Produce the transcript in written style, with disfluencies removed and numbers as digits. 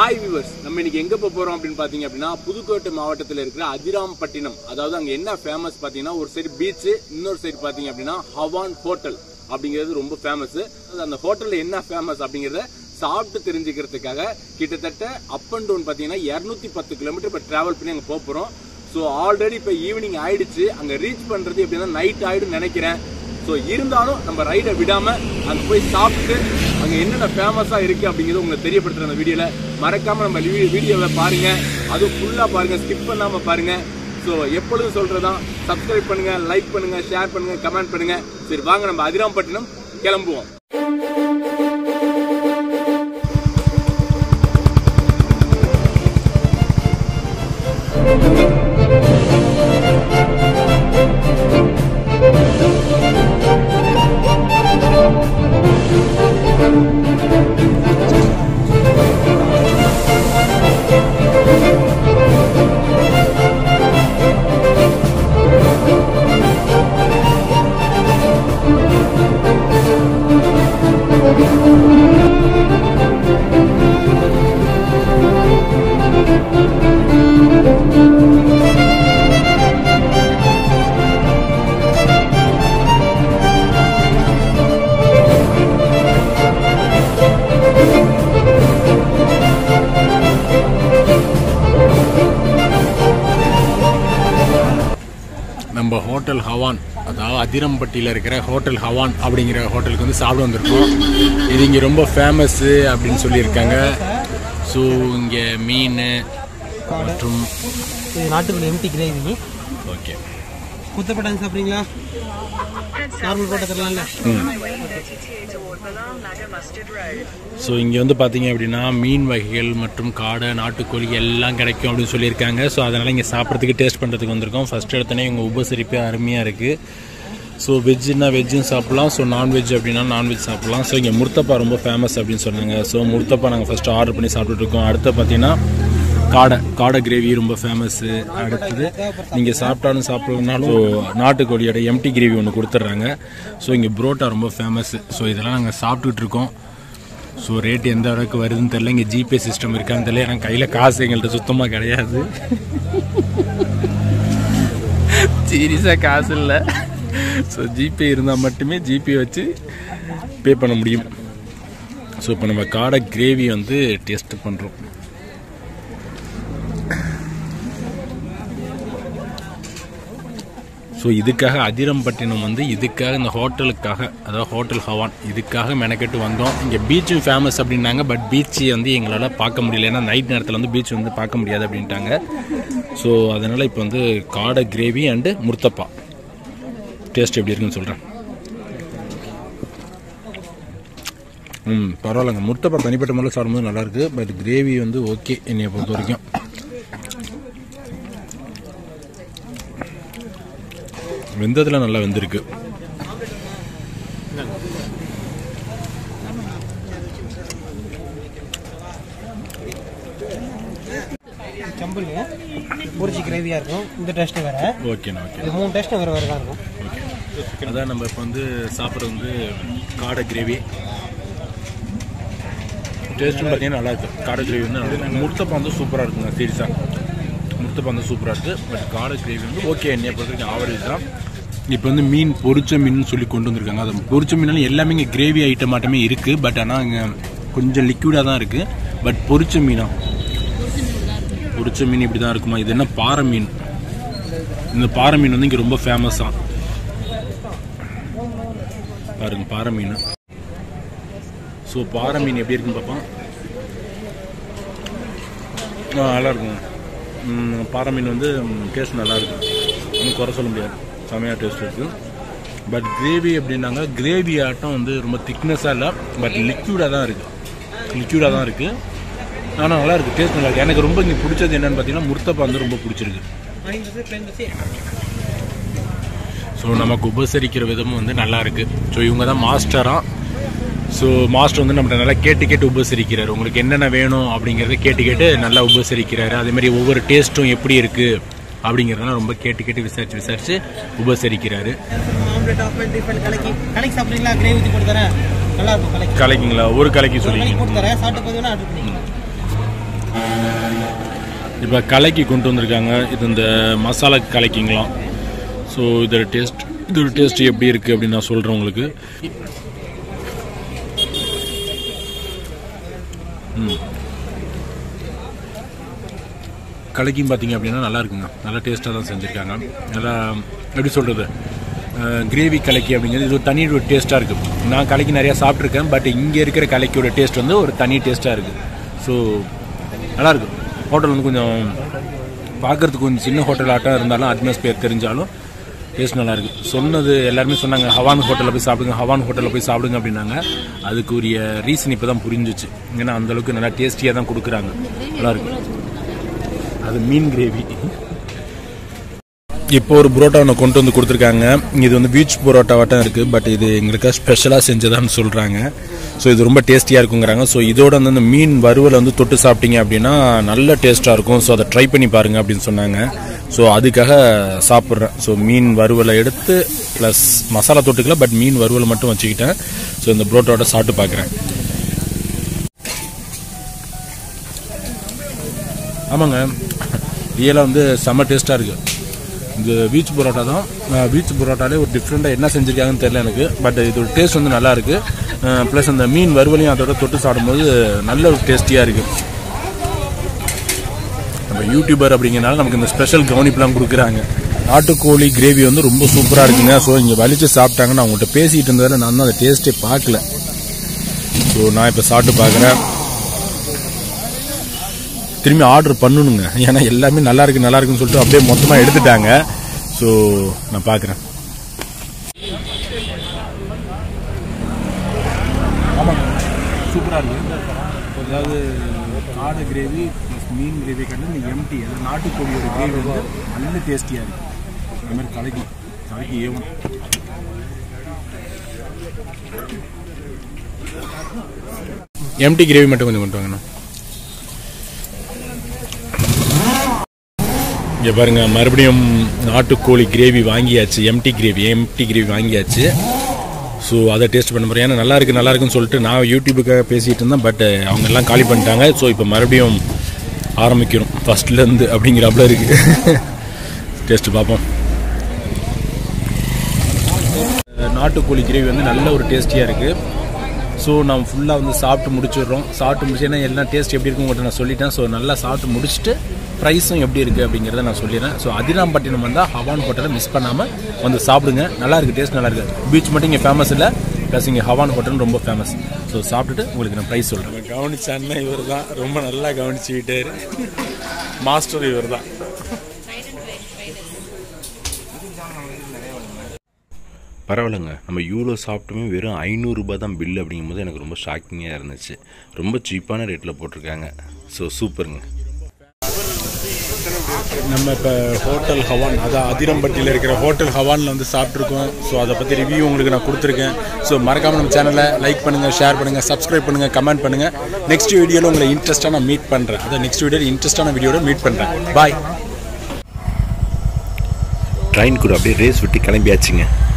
Hi viewers, நம்ம இன்னைக்கு எங்க போறோம் அப்படி பாத்தீங்க அப்படினா புதுக்கோட்டை மாவட்டத்துல இருக்கிற அதிராம்பட்டினம் அதாவது அங்க என்ன ஃபேமஸ் பாத்தீங்கன்னா ஒரு சைடு பீச் இன்னொரு சைடு பாத்தீங்க அப்படினா ஹவான் ஹோட்டல் அப்படிங்கிறது ரொம்ப ஃபேமஸ் அந்த ஹோட்டல்ல என்ன ஃபேமஸ் அப்படிங்கறத சாப்பிட்டு தெரிஞ்சிக்கிறதுக்காக கிட்டத்தட்ட அப் அண்ட் டவுன் பாத்தீங்கன்னா 210 km இப்ப டிராவல் பண்ணி அங்க போறோம் சோ ஆல்ரெடி இப்ப ஈவினிங் ஆயிடுச்சு அங்க ரீச் பண்றது அப்படினா நைட் ஆயிடும்னு நினைக்கிறேன் So, இருந்தாலும் நம்ம ரைட விடாம அங்க போய் சாப்பிட்டு அங்க என்னென்ன ஃபேமஸா இருக்கு அப்படிங்கறது உங்களுக்கு தெரியப்படுத்துற அந்த வீடியோல மறக்காம நம்ம வீடியோவை பாருங்க அது ஃபுல்லா பாருங்க ஸ்கிப் பண்ணாம பாருங்க சோ எப்பொழுதும் சொல்றதா சப்ஸ்கிரைப் பண்ணுங்க லைக் பண்ணுங்க ஷேர் பண்ணுங்க கமெண்ட் பண்ணுங்க சரி வாங்க நம்ம அதிராம்பட்டினம் கிளம்புவோம் ஹோட்டல் ஹவான் அதாவது அதிரம்பட்டியில் இருக்கிற ஹோட்டல் ஹவான் அப்படிங்கிற ஹோட்டலுக்கு வந்து சாப்பிட வந்திருக்கோம் இது இங்கே ரொம்ப ஃபேமஸ்ஸு அப்படின்னு சொல்லியிருக்காங்க ஸோ இங்கே மீன் மற்றும் நாட்டுக்குள்ளே எம்டி கிரேவி ஓகே குத்தப்பட்டாங்க சாப்பிட்றீங்களா நார்மல் போட்டதுலாம்ல ஸோ இங்கே வந்து பார்த்தீங்க அப்படின்னா மீன் வகைகள் மற்றும் காடை நாட்டுக்கோழி எல்லாம் கிடைக்கும் அப்படின்னு சொல்லியிருக்காங்க ஸோ அதனால் இங்கே சாப்பிட்றதுக்கு டேஸ்ட் பண்ணுறதுக்கு வந்திருக்கோம் ஃபஸ்ட் எடுத்தோன்னே இவங்க உபசரிப்பே அருமையாக இருக்குது ஸோ வெஜ்ஜுன்னா வெஜ்ஜும் சாப்பிட்லாம் ஸோ நான்வெஜ் அப்படின்னா நான்வெஜ் சாப்பிட்லாம் ஸோ இங்கே முர்த்தப்பா ரொம்ப ஃபேமஸ் அப்படின்னு சொன்னாங்க ஸோ முர்த்தப்பா நாங்கள் ஃபஸ்ட்டு ஆர்டர் பண்ணி சாப்பிட்டுருக்கோம் அடுத்து பார்த்தீங்கன்னா காடை கிரேவி ரொம்ப ஃபேமஸ்ஸு அடுத்தது நீங்கள் சாப்பிட்டாலும் சாப்பிட்றதுனாலும் நாட்டுக்கோழியோட எம்டி கிரேவி ஒன்று கொடுத்துட்றாங்க ஸோ இங்கே புரோட்டா ரொம்ப ஃபேமஸ்ஸு ஸோ இதெல்லாம் நாங்கள் சாப்பிட்டுட்ருக்கோம் ஸோ ரேட் எந்த அளவுக்கு வருதுன்னு தெரில இங்கே ஜிபே சிஸ்டம் இருக்கான்னு தெரியல ஏன்னா கையில் காசு எங்கள்கிட்ட சுத்தமாக கிடையாது சீரியஸாக காசு இல்லை ஸோ ஜிபே இருந்தால் மட்டுமே ஜிபே வச்சு பே பண்ண முடியும் ஸோ இப்போ நம்ம காடை கிரேவி வந்து டேஸ்ட் பண்ணுறோம் ஸோ இதுக்காக அதிரம்பட்டினம் வந்து இதுக்காக இந்த ஹோட்டலுக்காக அதாவது ஹோட்டல் ஹவான் இதுக்காக மெனக்கெட்டு வந்தோம் இங்கே பீச்சும் ஃபேமஸ் அப்படின்னாங்க பட் பீச்சு வந்து எங்களால் பார்க்க முடியல ஏன்னா நைட் நேரத்தில் வந்து பீச் வந்து பார்க்க முடியாது அப்படின்ட்டாங்க ஸோ அதனால் இப்போ வந்து காடை கிரேவி அண்டு முர்த்தப்பா டேஸ்ட் எப்படி இருக்குன்னு சொல்கிறேன் பரவாயில்லங்க முர்த்தப்பா தனிப்பட்ட முறையில் சாப்பிடும்போது நல்லாயிருக்கு பட் கிரேவி வந்து ஓகே என்னையை பொறுத்த வரைக்கும் வெந்ததில் நல்லா வெந்திருக்கு பொரிச்சி கிரேவியாக இருக்கும் இந்த டேஸ்ட்டு வேறு ஓகேண்ணா ஓகே இது 3 டேஸ்ட்டு வேறு வேறு தான் இருக்கும் ஓகே அதான் நம்ம இப்போ வந்து சாப்பிட்றது வந்து காடை கிரேவி டேஸ்ட்டும் பார்த்தீங்கன்னா நல்லாயிருக்கு காடை கிரேவி வந்து நல்லா முர்த்தப்பா வந்து சூப்பராக இருக்குங்க சீரியஸாக முர்த்தப்பா வந்து சூப்பராக இருக்குது பட் காடை கிரேவி வந்து ஓகே என்னையை பொறுத்த வரைக்கும் ஆவரேஜ் தான் இப்போ வந்து மீன் பொரிச்ச மீன் சொல்லி கொண்டு வந்திருக்காங்க அது பொரிச்ச மீன் எல்லாமே இங்கே கிரேவி ஐட்டம் மட்டுமே இருக்குது பட் ஆனால் இங்கே கொஞ்சம் லிக்விடாக தான் இருக்குது பட் பொரிச்ச மீனா பொரிச்ச மீன் இப்படி தான் இருக்குமா இது என்ன பாறை மீன் இந்த பாறை மீன் வந்து இங்கே ரொம்ப ஃபேமஸாக பாருங்க பாறை மீன் ஸோ பாறை மீன் எப்படி இருக்குன்னு பார்ப்போம் நல்லாயிருக்கும் பாறை மீன் வந்து டேஸ்ட் நல்லாயிருக்கும் ஒன்றும் குறை சொல்ல முடியாது செமையாக டேஸ்ட் இருக்குது பட் கிரேவி அப்படின்னாங்க கிரேவி ஆட்டம் வந்து ரொம்ப திக்னஸாக இல்லை பட் லிக்யூடாக தான் இருக்குது ஆனால் நல்லாயிருக்கு டேஸ்ட் நல்லாயிருக்கு எனக்கு ரொம்ப இங்கே பிடிச்சது என்னென்னு பார்த்தீங்கன்னா முர்த்தப்பா வந்து ரொம்ப பிடிச்சிருக்கு ஸோ நமக்கு உபசரிக்கிற விதமும் வந்து நல்லாயிருக்கு ஸோ இவங்க தான் மாஸ்டராக ஸோ மாஸ்டர் வந்து நம்மகிட்ட நல்லா கேட்டு உபசரிக்கிறார் உங்களுக்கு என்னென்ன வேணும் அப்படிங்கிறத கேட்டு நல்லா உபசரிக்கிறாரு அதேமாதிரி ஒவ்வொரு டேஸ்ட்டும் எப்படி இருக்குது அப்படிங்கிறதெல்லாம் ரொம்ப கேட்டு விசாரிச்சு உபசரிக்கிறாரு கலைக்குங்களா ஒரு கலைக்கு சொல்லி இப்போ கலக்கி கொண்டு வந்திருக்காங்க. இது இந்த மசாலா கலக்கிங்களாம். ஸோ இதோட டேஸ்ட் எப்படி இருக்குது அப்படின்னு நான் சொல்கிறேன் உங்களுக்கு. கலக்கியும் பார்த்தீங்க அப்படின்னா நல்லா இருக்குங்க. நல்லா டேஸ்ட்டாக தான் செஞ்சுருக்காங்க. நல்லா எப்படி சொல்கிறது, கிரேவி கலக்கி அப்படிங்கிறது இது ஒரு தனி ஒரு டேஸ்ட்டாக இருக்குது. நான் கலக்கி நிறையா சாப்பிட்ருக்கேன், பட் இங்கே இருக்கிற கலக்கியோட டேஸ்ட் வந்து ஒரு தனி டேஸ்ட்டாக இருக்குது. ஸோ நல்லாயிருக்கு. ஹோட்டல் வந்து கொஞ்சம் பார்க்குறதுக்கு கொஞ்சம் சின்ன ஹோட்டல் ஆட்டம் இருந்தாலும் அட்மாஸ்பியர் தெரிஞ்சாலும் டேஸ்ட் நல்லாயிருக்கு. சொன்னது எல்லாருமே சொன்னாங்க ஹவான் ஹோட்டலில் போய் சாப்பிடுங்க, அப்படின்னாங்க. அதுக்குரிய ரீசன் இப்போ தான் புரிஞ்சிச்சு. ஏன்னா அந்தளவுக்கு நல்லா டேஸ்டியாக தான் கொடுக்குறாங்க. நல்லாயிருக்கு. அது மீன் கிரேவி. இப்போ ஒரு புரோட்டா ஒன்று கொண்டு வந்து கொடுத்துருக்காங்க. இது வந்து பீச் புரோட்டாவாட்டம் இருக்குது, பட் இது எங்களுக்காக ஸ்பெஷலாக செஞ்சதான்னு சொல்கிறாங்க. ஸோ இது ரொம்ப டேஸ்டியாக இருக்குங்கிறாங்க. ஸோ இதோட வந்து அந்த மீன் வறுவலை வந்து தொட்டு சாப்பிட்டீங்க அப்படின்னா நல்ல டேஸ்ட்டாக இருக்கும். ஸோ அதை ட்ரை பண்ணி பாருங்கள் அப்படின்னு சொன்னாங்க. ஸோ அதுக்காக சாப்பிட்றேன். ஸோ மீன் வறுவலை எடுத்து ப்ளஸ் மசாலா தொட்டுக்கல, பட் மீன் வறுவலை மட்டும் வச்சுக்கிட்டேன். ஸோ இந்த புரோட்டாவோட சாப்பிட்டு பார்க்குறேன். ஆமாங்க, இதெல்லாம் வந்து செம்ம டேஸ்ட்டாக இருக்குது. இது பீச் புரோட்டா தான். பீச் புரோட்டாலே ஒரு டிஃப்ரெண்ட்டாக என்ன செஞ்சுருக்காங்கன்னு தெரியல எனக்கு, பட் இதோட டேஸ்ட் வந்து நல்லாயிருக்கு. ப்ளஸ் அந்த மீன் வறுவலையும் அதோட தொட்டு சாப்பிடும்போது நல்ல ஒரு டேஸ்டியாக இருக்குது. நம்ம யூடியூபர் அப்படிங்கிறனால நமக்கு இந்த ஸ்பெஷல் கவனிப்புலாம் கொடுக்குறாங்க. நாட்டுக்கோழி கிரேவி வந்து ரொம்ப சூப்பராக இருக்குங்க. ஸோ இங்கே வலிச்சு சாப்பிட்டாங்கன்னு அவங்கள்ட்ட பேசிகிட்டு இருந்ததில் நான் தான் அந்த டேஸ்ட்டே பார்க்கல. ஸோ நான் இப்போ சாப்பிட்டு பார்க்குறேன். திரும்பி ஆர்டர் பண்ணணுங்க, ஏன்னா எல்லாமே நல்லாயிருக்கு நல்லாயிருக்குன்னு சொல்லிட்டு அப்படியே மொத்தமாக எடுத்துட்டாங்க. ஸோ நான் பார்க்குறேன். ஆமாங்க, சூப்பராக இருக்குது. அதாவது ஆடு கிரேவி ப்ளஸ் மீன் கிரேவி கண்டு இந்த எம்டி அதாவது நாட்டுக்கோழியோட கிரேவி வந்து நல்ல டேஸ்டியாக இருக்குது. அதுமாதிரி கலக்கி ஏவும் எம்டி கிரேவி மட்டும் கொஞ்சம் கொண்டு வாங்கண்ணா. இங்கே பாருங்கள், மறுபடியும் நாட்டுக்கோழி கிரேவி வாங்கியாச்சு. எம்டி கிரேவி வாங்கியாச்சு. ஸோ அதை டேஸ்ட் பண்ண போகிறேன். ஏன்னா நல்லாயிருக்குன்னு சொல்லிட்டு நான் யூடியூபுக்காக பேசிகிட்டு இருந்தேன், பட் அவங்க எல்லாம் காலி பண்ணிட்டாங்க. ஸோ இப்போ மறுபடியும் ஆரம்பிக்கிறோம் ஃபஸ்ட்லேருந்து அப்படிங்கிறப்பல இருக்குது. டேஸ்ட்டு பார்ப்போம். நாட்டுக்கோழி கிரேவி வந்து நல்ல ஒரு டேஸ்டியாக இருக்குது. ஸோ நம்ம ஃபுல்லாக வந்து சாப்பிட்டு முடிச்சிடுறோம். ஏன்னா எல்லாம் டேஸ்ட் எப்படி இருக்குன்னு நான் சொல்லிட்டேன். ஸோ நல்லா சாப்பிட்டு முடிச்சுட்டு ப்ரைஸும் எப்படி இருக்குது அப்படிங்கிறத நான் சொல்லிடுறேன். ஸோ அதிராம்பட்டினம் வந்தால் ஹவான் ஹோட்டலை மிஸ் பண்ணாமல் வந்து சாப்பிடுங்க. நல்லாயிருக்கு, டேஸ்ட் நல்லாயிருக்கு. பீச் மட்டும் இங்கே ஃபேமஸ் இல்லை, ப்ளஸ் இங்கே ஹவான் ஹோட்டல் ரொம்ப ஃபேமஸ். ஸோ சாப்பிட்டுட்டு உங்களுக்கு நான் ப்ரைஸ் சொல்கிறேன். கவனிச்சான்னா இவர் தான் ரொம்ப நல்லா கவனிச்சுக்கிட்டே மாஸ்டர் இவர் தான். பரவாயில்லைங்க, நம்ம இவ்வளோ சாப்பிட்டுமே வெறும் 500 ரூபா தான் பில் அப்படிங்கும்போது எனக்கு ரொம்ப ஷாக்கிங்காக இருந்துச்சு. ரொம்ப சீப்பான ரேட்டில் போட்டிருக்காங்க. ஸோ சூப்பருங்க. நம்ம இப்போ ஹோட்டல் ஹவான், அதான் அதிரம்பட்டியில் இருக்கிற ஹோட்டல் ஹவானில் வந்து சாப்பிட்ருக்கோம். ஸோ அதை பற்றி ரிவ்யூ உங்களுக்கு நான் கொடுத்துருக்கேன். ஸோ மறக்காமல் நம்ம சேனலை லைக் பண்ணுங்கள், ஷேர் பண்ணுங்கள், சப்ஸ்கிரைப் பண்ணுங்கள், கமெண்ட் பண்ணுங்கள். நெக்ஸ்ட் வீடியோவில் உங்களை இன்ட்ரெஸ்ட்டாக நான் மீட் பண்ணுறேன். அதான் நெக்ஸ்ட் வீடியோவில் இன்ட்ரெஸ்ட்டான வீடியோட மீட் பண்ணுறேன். பாய். ட்ரெயின் கூட அப்படியே ரேஸ் விட்டு கிளம்பியாச்சுங்க.